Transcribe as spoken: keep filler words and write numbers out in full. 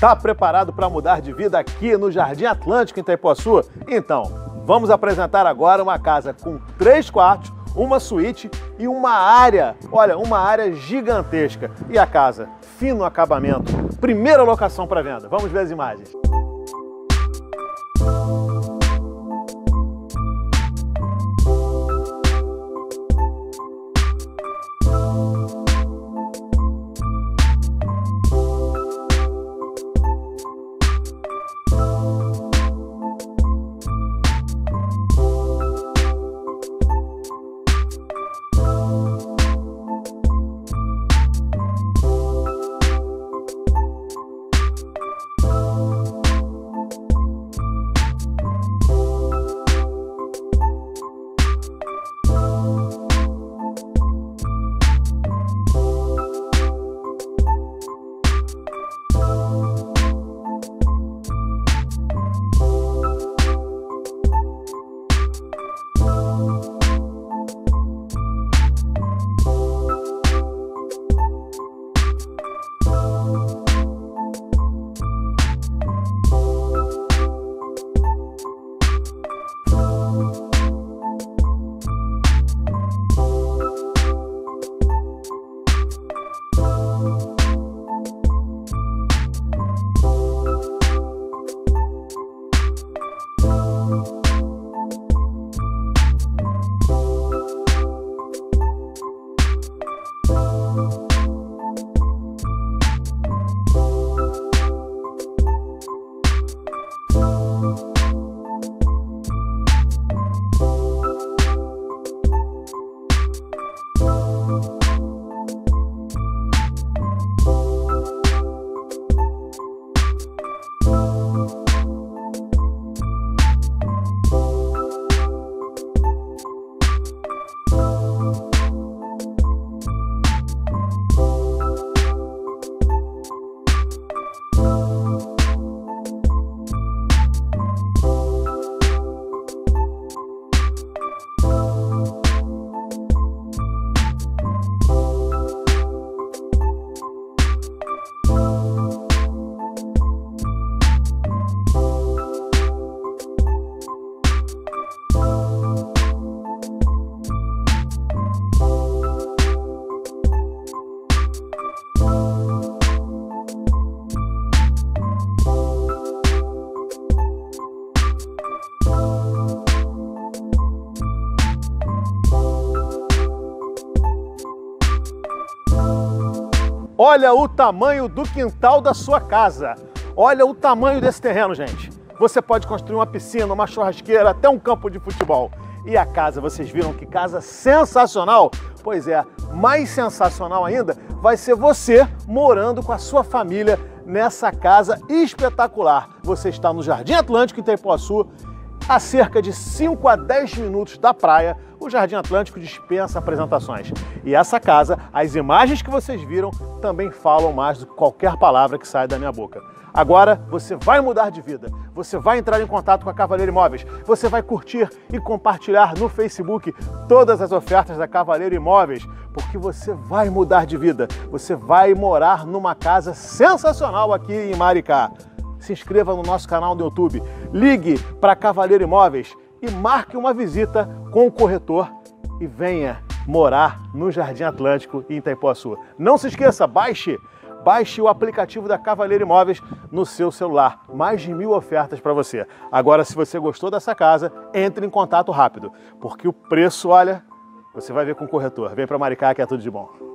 Tá preparado para mudar de vida aqui no Jardim Atlântico, em Itaipuaçu? Então, vamos apresentar agora uma casa com três quartos, uma suíte e uma área, olha, uma área gigantesca. E a casa, fino acabamento, primeira locação para venda. Vamos ver as imagens. Olha o tamanho do quintal da sua casa. Olha o tamanho desse terreno, gente. Você pode construir uma piscina, uma churrasqueira, até um campo de futebol. E a casa, vocês viram que casa sensacional? Pois é, mais sensacional ainda vai ser você morando com a sua família nessa casa espetacular. Você está no Jardim Atlântico, em Itaipuaçu, a cerca de cinco a dez minutos da praia. O Jardim Atlântico dispensa apresentações. E essa casa, as imagens que vocês viram, também falam mais do que qualquer palavra que sai da minha boca. Agora você vai mudar de vida, você vai entrar em contato com a Cavalleiro Imóveis, você vai curtir e compartilhar no Facebook todas as ofertas da Cavalleiro Imóveis, porque você vai mudar de vida, você vai morar numa casa sensacional aqui em Maricá. Se inscreva no nosso canal do YouTube, ligue para Cavalleiro Imóveis e marque uma visita com o corretor e venha morar no Jardim Atlântico em Itaipuaçu. Não se esqueça, baixe, baixe o aplicativo da Cavalleiro Imóveis no seu celular. Mais de mil ofertas para você. Agora, se você gostou dessa casa, entre em contato rápido, porque o preço, olha, você vai ver com o corretor. Vem para Maricá que é tudo de bom.